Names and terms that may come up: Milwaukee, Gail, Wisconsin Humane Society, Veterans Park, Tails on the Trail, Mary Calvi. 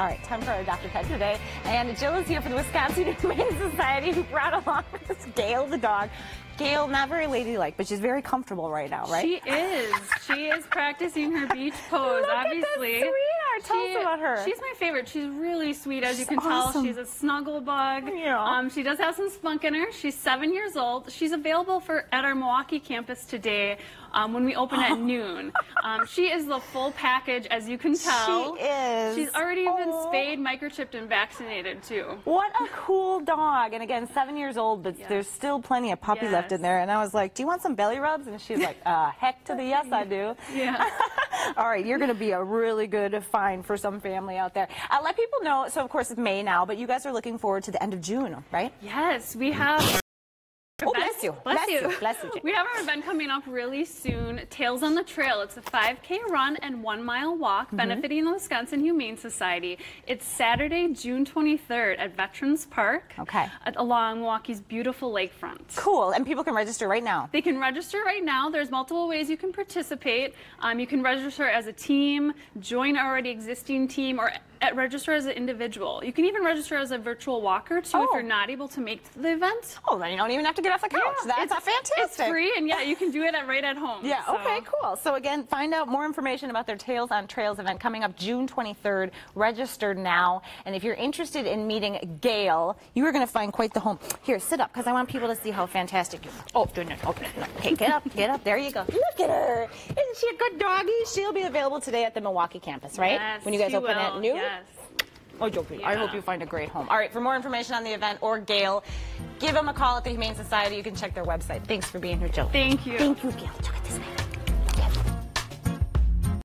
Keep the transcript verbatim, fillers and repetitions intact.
All right, time for our Doctor Pet today. And Jill is here for the Wisconsin Humane Society, who brought along this Gale the dog. Gale, not very ladylike, but she's very comfortable right now, right? She is. She is practicing her beach pose, Look obviously. At that sweetheart. Tell she, us about her. She's my favorite. She's really sweet, as she's you can awesome. tell. She's a snuggle bug. Yeah. Um, she does have some spunk in her. She's seven years old. She's available for at our Milwaukee campus today um, when we open at noon. Um, she is the full package, as you can tell. She is. She's already oh. been spayed, microchipped, and vaccinated, too. What a cool dog. And again, seven years old, but yes. there's still plenty of puppy yes. left in there. And I was like, do you want some belly rubs? And she's like, uh, heck to the yes I do. Yeah. All right, you're going to be a really good find for some family out there. Uh, let people know, so of course it's May now, but you guys are looking forward to the end of June, right? Yes, we have... Oh, bless you. Bless, bless you. you. Bless you. We have our event coming up really soon, Tails on the Trail. It's a five K run and one mile walk mm-hmm. benefiting the Wisconsin Humane Society. It's Saturday, June twenty-third at Veterans Park okay. at, along Milwaukee's beautiful lakefront. Cool. And people can register right now. They can register right now. There's multiple ways you can participate. Um, you can register as a team, join already existing team, or At register as an individual. You can even register as a virtual walker too oh. if you're not able to make the event. Oh, then you don't even have to get off the couch. Yeah, That's it's, fantastic. It's free, and yeah, you can do it at, right at home. Yeah, so. okay, cool. So again, find out more information about their Tails on Trails event coming up June twenty-third. Register now. And if you're interested in meeting Gale, you are going to find quite the home. Here, sit up, because I want people to see how fantastic you are. Oh, no, no, no, no. Okay, get up, get up. There you go. Look at her. Isn't she a good doggy? She'll be available today at the Milwaukee campus, right? Yes, when you guys open will. at noon? Yeah. Yes. Oh, yeah. I hope you find a great home. All right, for more information on the event or Gale, give them a call at the Humane Society. You can check their website. Thanks for being here, Jill. Thank you. Thank you, Gale. Check it this way.